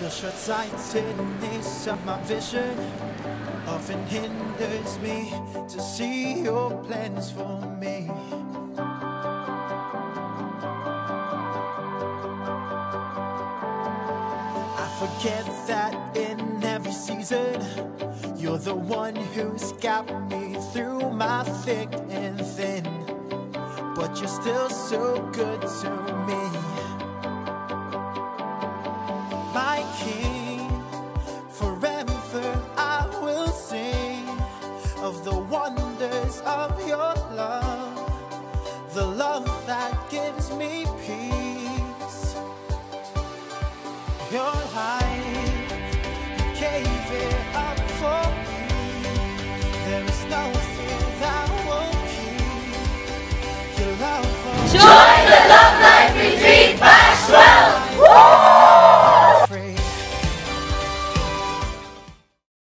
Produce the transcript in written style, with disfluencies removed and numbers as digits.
The shots I take is of my vision often hinders me to see your plans for me. I forget that in every season you're the one who's got me through my thick and thin, but you're still so good to me. Of your love, the love that gives me peace. Your life.